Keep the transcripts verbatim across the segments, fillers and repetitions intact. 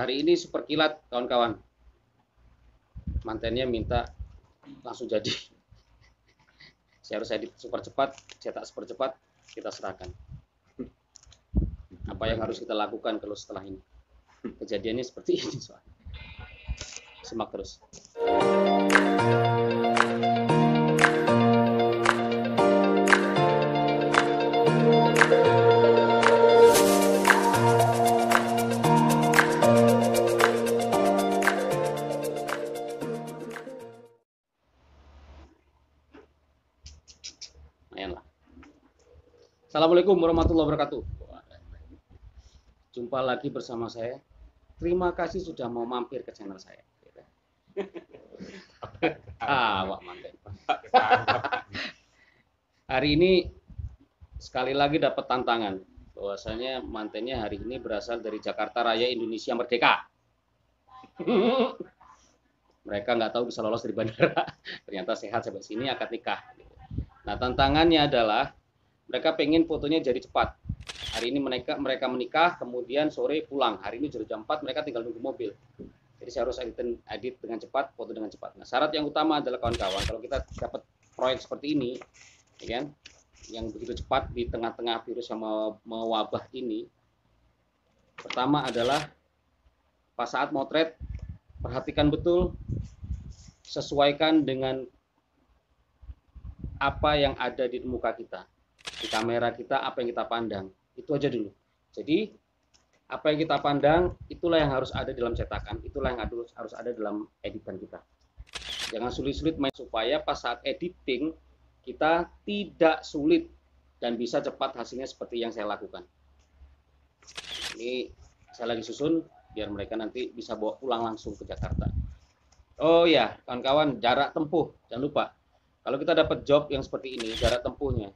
Hari ini super kilat kawan-kawan. Mantennya minta langsung jadi. Saya harus edit super cepat, cetak super cepat, kita serahkan. Apa yang harus kita lakukan kalau setelah ini? Kejadiannya seperti ini soalnya. Simak terus. Assalamualaikum warahmatullahi wabarakatuh. Jumpa lagi bersama saya. Terima kasih sudah mau mampir ke channel saya. Ah, wak, hari ini sekali lagi dapat tantangan. Bahwasanya mantennya hari ini berasal dari Jakarta Raya Indonesia Merdeka. Mereka nggak tahu bisa lolos dari bandara. Ternyata sehat sampai sini akad nikah. Nah, tantangannya adalah mereka pengen fotonya jadi cepat. Hari ini mereka mereka menikah, kemudian sore pulang. Hari ini jam empat, mereka tinggal nunggu mobil. Jadi saya harus edit, edit dengan cepat, foto dengan cepat. Nah, syarat yang utama adalah kawan-kawan, kalau kita dapat proyek seperti ini, ya kan, yang begitu cepat di tengah-tengah virus yang mewabah ini, pertama adalah pas saat motret, perhatikan betul, sesuaikan dengan apa yang ada di muka kita. Di kamera kita, apa yang kita pandang, itu aja dulu. Jadi apa yang kita pandang, itulah yang harus ada dalam cetakan, itulah yang harus ada dalam editan kita. Jangan sulit-sulit main, supaya pas saat editing kita tidak sulit dan bisa cepat hasilnya seperti yang saya lakukan. Ini saya lagi susun biar mereka nanti bisa bawa pulang langsung ke Jakarta. Oh ya, kawan-kawan, jarak tempuh jangan lupa. Kalau kita dapat job yang seperti ini, jarak tempuhnya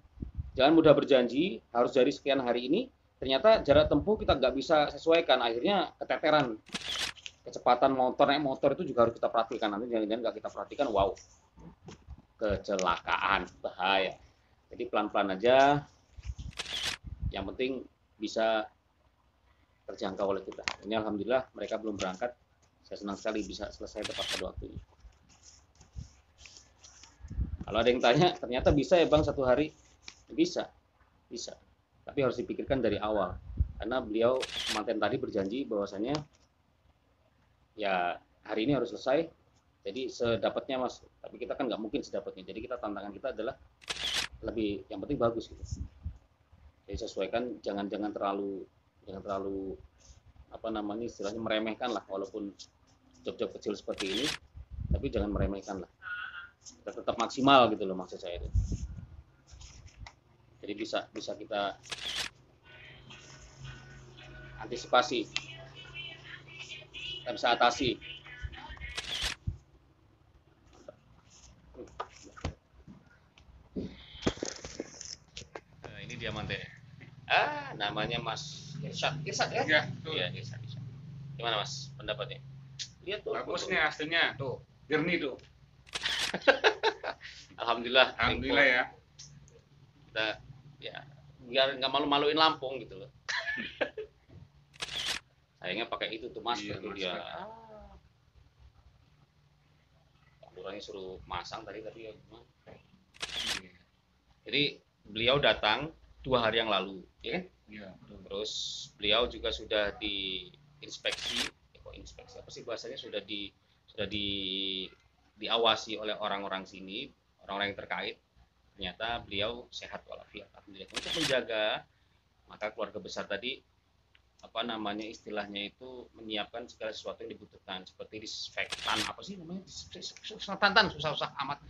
jangan mudah berjanji, harus dari sekian hari ini, ternyata jarak tempuh kita nggak bisa sesuaikan, akhirnya keteteran. Kecepatan motor, naik motor itu juga harus kita perhatikan, nanti jangan-jangan nggak kita perhatikan, wow, kecelakaan, bahaya. Jadi pelan-pelan aja, yang penting bisa terjangkau oleh kita. Ini alhamdulillah mereka belum berangkat, saya senang sekali bisa selesai tepat pada waktunya. Kalau ada yang tanya, ternyata bisa ya bang satu hari? Bisa, bisa. Tapi harus dipikirkan dari awal. Karena beliau manten tadi berjanji bahwasanya ya hari ini harus selesai. Jadi sedapatnya mas. Tapi kita kan nggak mungkin sedapatnya. Jadi kita tantangan kita adalah lebih yang penting bagus gitu. Jadi sesuaikan, jangan-jangan terlalu jangan terlalu apa namanya istilahnya meremehkan lah. Walaupun job-job kecil seperti ini, tapi jangan meremehkan lah. Kita tetap maksimal gitu loh maksud saya itu. Jadi bisa bisa kita antisipasi, kita bisa atasi. Nah, ini dia mantennya. Ah, namanya Mas Irsyad. Irsyad ya? Iya, ya, Irsyad, Irsyad. Gimana Mas pendapatnya? Lihat tuh. Bagusnya hasilnya tuh, jernih tuh. Alhamdulillah. Alhamdulillah ya. Kita ya biar nggak malu-maluin Lampung gitu loh. Sayangnya pakai itu tuh masker, iya, tuh dia. Ah. Orangnya suruh masang tadi tapi ya gimana? Iya. Jadi beliau datang dua hari yang lalu, ya kan? Iya. Terus beliau juga sudah diinspeksi, eh, kok inspeksi apa sih bahasanya, sudah di sudah di diawasi oleh orang-orang sini, orang-orang yang terkait. Ternyata beliau sehat walafiat. Untuk menjaga, maka keluarga besar tadi apa namanya istilahnya itu menyiapkan segala sesuatu yang dibutuhkan seperti disinfektan, apa sih namanya, disinfektan, susah-susah amat.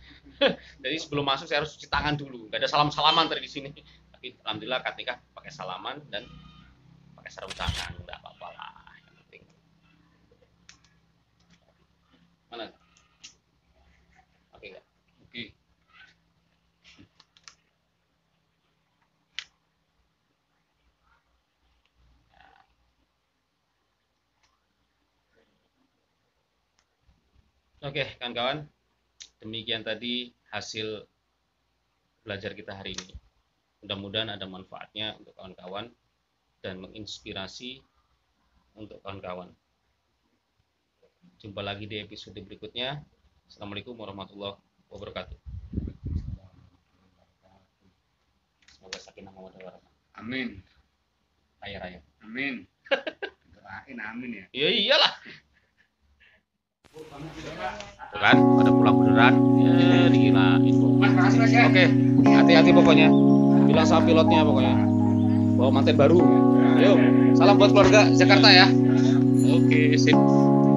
Jadi sebelum masuk saya harus cuci tangan dulu. Gak ada salam-salaman tadi di sini. Tapi alhamdulillah akad nikah pakai salaman dan pakai sarung tangan, nggak apa-apa lah. Yang penting. Mana? Oke nggak? Oke. Oke, kawan-kawan, demikian tadi hasil belajar kita hari ini. Mudah-mudahan ada manfaatnya untuk kawan-kawan dan menginspirasi untuk kawan-kawan. Jumpa lagi di episode berikutnya. Assalamualaikum warahmatullahi wabarakatuh. Semoga sakinah mawaddah warahmah. Amin. Raya-raya. Amin. Doain amin ya. Iya iyalah. Tuh kan, ada pulang beneran. Ya, gila. Oke, hati-hati pokoknya. Bilang sama pilotnya pokoknya. Bawa manten baru. Yuk, salam buat keluarga Jakarta ya. Oke, sip.